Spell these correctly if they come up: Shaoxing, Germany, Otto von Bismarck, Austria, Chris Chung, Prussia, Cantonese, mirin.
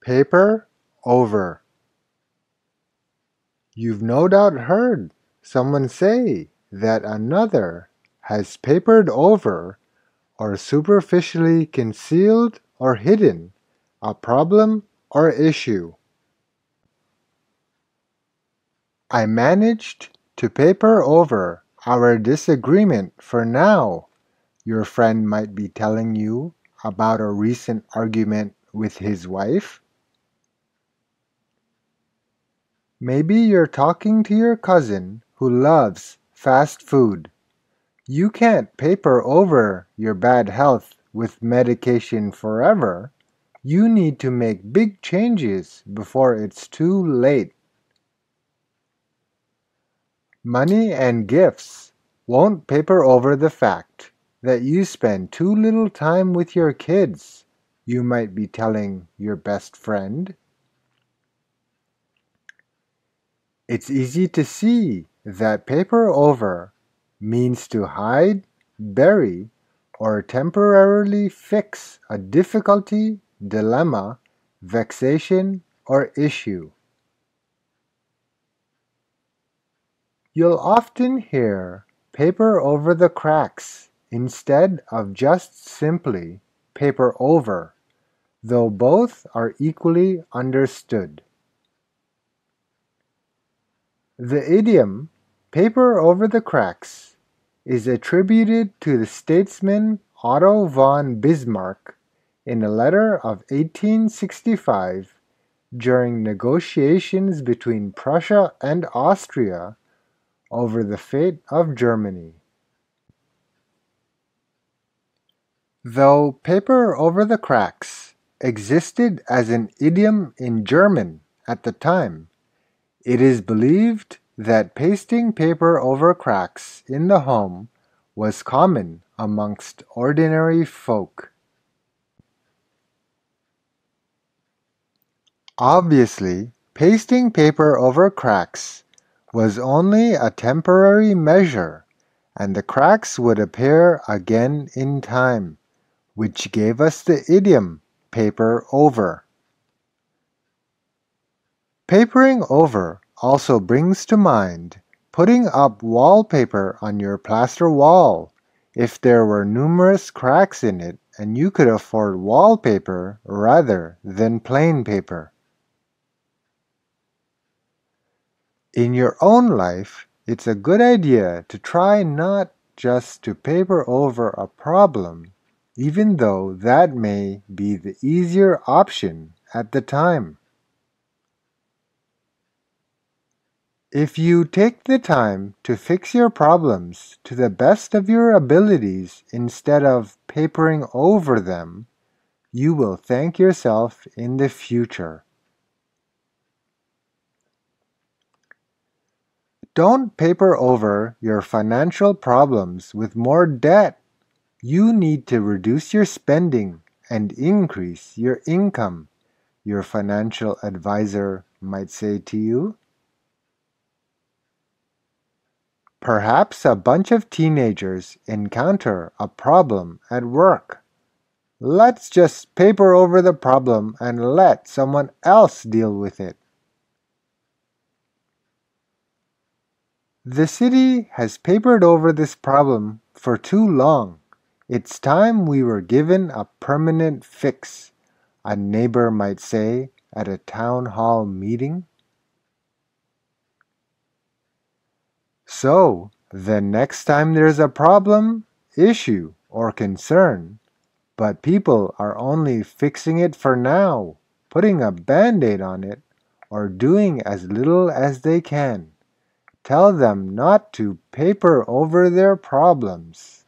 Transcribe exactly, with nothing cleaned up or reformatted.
Paper over. You've no doubt heard someone say that another has papered over or superficially concealed or hidden a problem or issue. I managed to paper over our disagreement for now, your friend might be telling you about a recent argument with his wife. Maybe you're talking to your cousin who loves fast food. You can't paper over your bad health with medication forever. You need to make big changes before it's too late. Money and gifts won't paper over the fact that you spend too little time with your kids, you might be telling your best friend. It's easy to see that paper over means to hide, bury, or temporarily fix a difficulty, dilemma, vexation, or issue. You'll often hear paper over the cracks instead of just simply paper over, though both are equally understood. The idiom, paper over the cracks, is attributed to the statesman Otto von Bismarck in a letter of eighteen sixty-five during negotiations between Prussia and Austria over the fate of Germany. Though paper over the cracks existed as an idiom in German at the time, it is believed that pasting paper over cracks in the home was common amongst ordinary folk. Obviously, pasting paper over cracks was only a temporary measure, and the cracks would appear again in time, which gave us the idiom paper over. Papering over also brings to mind putting up wallpaper on your plaster wall if there were numerous cracks in it and you could afford wallpaper rather than plain paper. In your own life, it's a good idea to try not just to paper over a problem, even though that may be the easier option at the time. If you take the time to fix your problems to the best of your abilities instead of papering over them, you will thank yourself in the future. Don't paper over your financial problems with more debt. You need to reduce your spending and increase your income, your financial advisor might say to you. Perhaps a bunch of teenagers encounter a problem at work. Let's just paper over the problem and let someone else deal with it. The city has papered over this problem for too long. It's time we were given a permanent fix, a neighbor might say at a town hall meeting. So, the next time there's a problem, issue, or concern, but people are only fixing it for now, putting a band-aid on it, or doing as little as they can. Tell them not to paper over their problems.